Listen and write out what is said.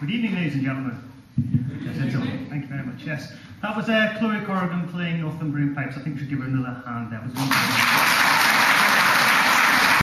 Good evening, ladies and gentlemen. Thank you very much. Yes, that was Chloe Corrigan playing Northumbrian Pipes. I think we should give her another hand. That was wonderful.